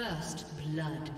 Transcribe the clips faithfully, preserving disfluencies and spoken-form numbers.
First blood.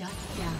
Shut down.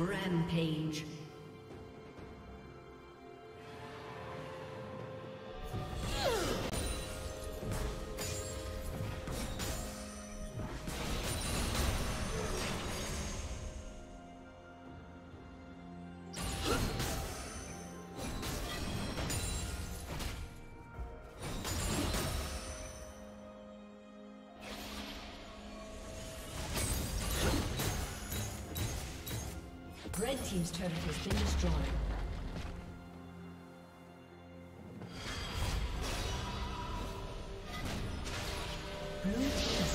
Rampage. Red team's turret has been destroyed. Blue team is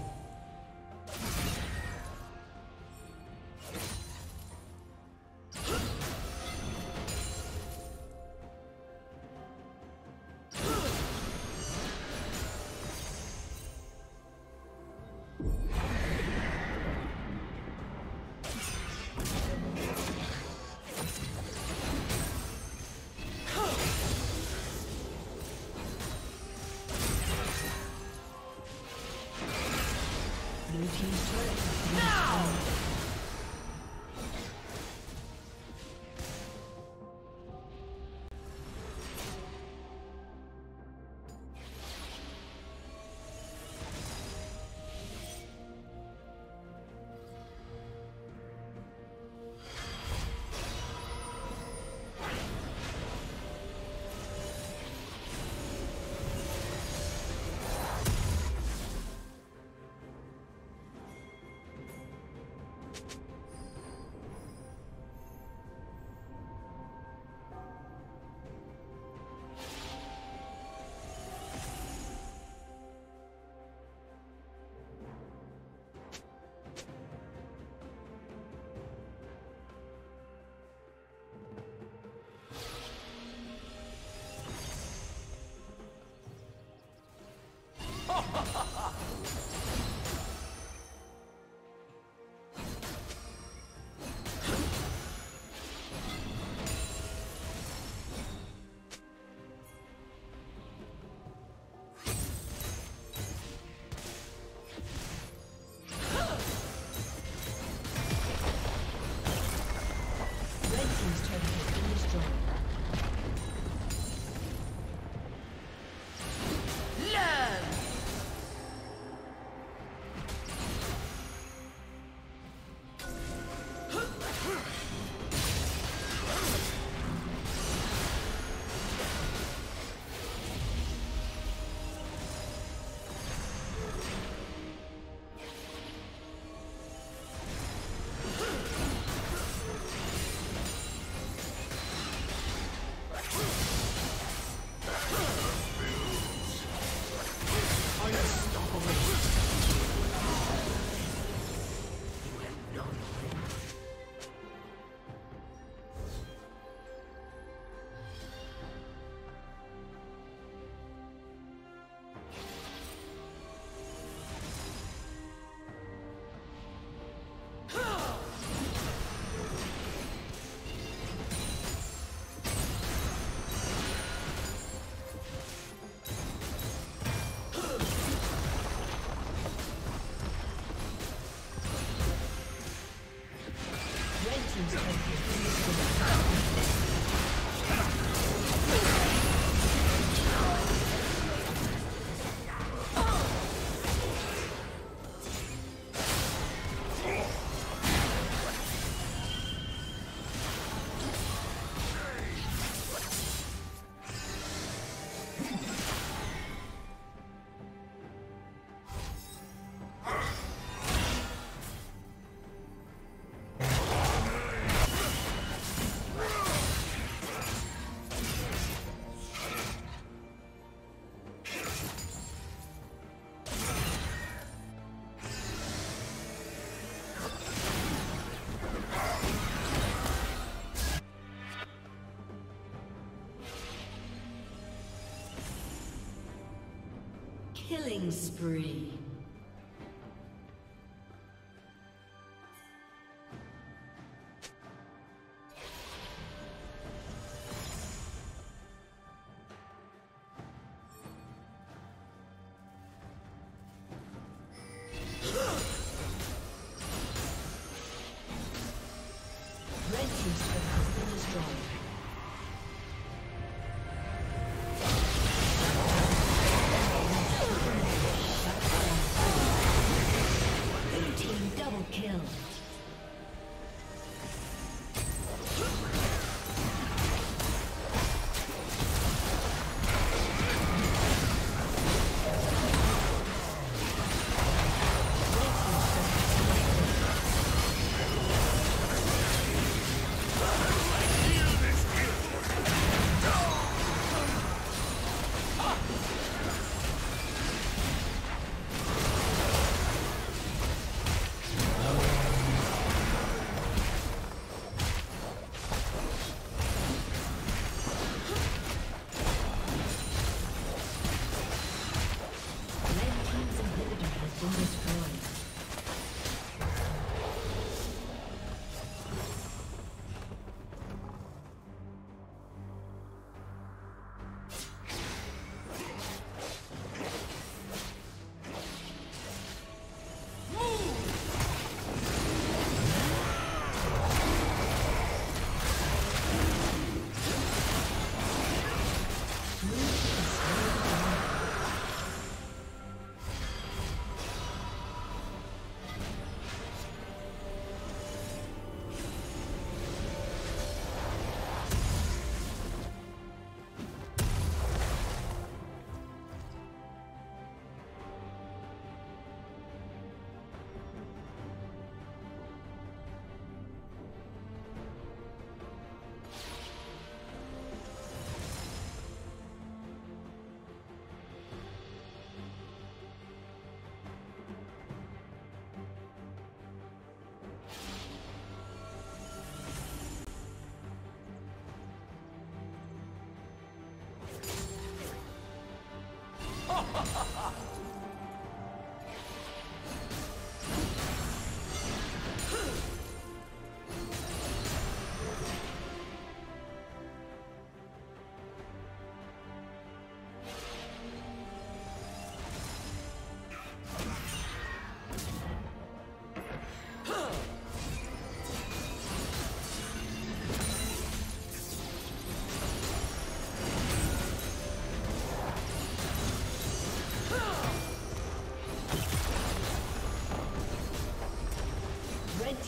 Killing spree.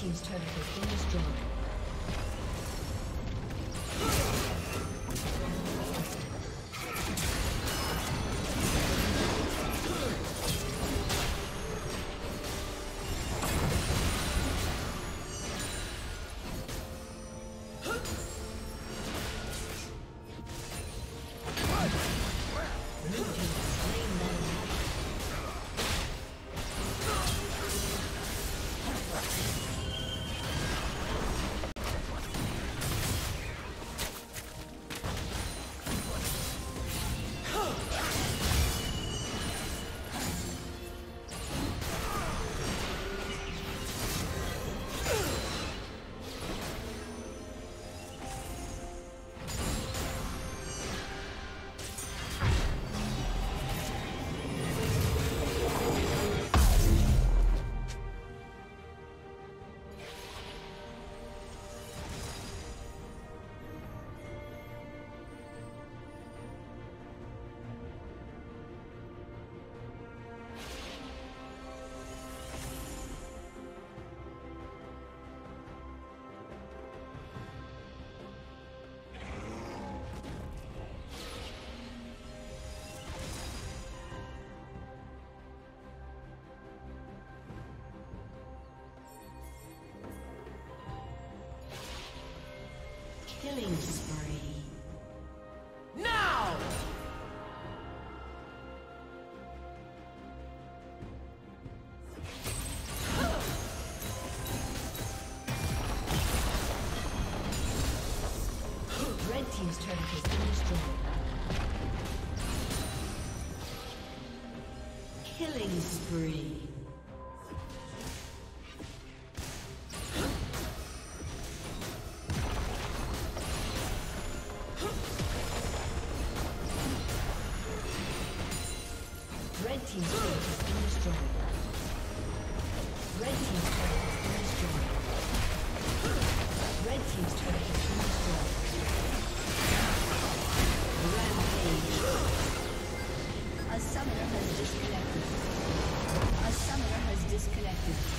Team's turret has been destroyed. Killing spree. Now! Red team's turret has been destroyed. Killing spree. Red team's turret has been destroyed. Red team's turret has been destroyed. Red team's turret has been destroyed. Rampage. A summoner has disconnected. A summoner has disconnected.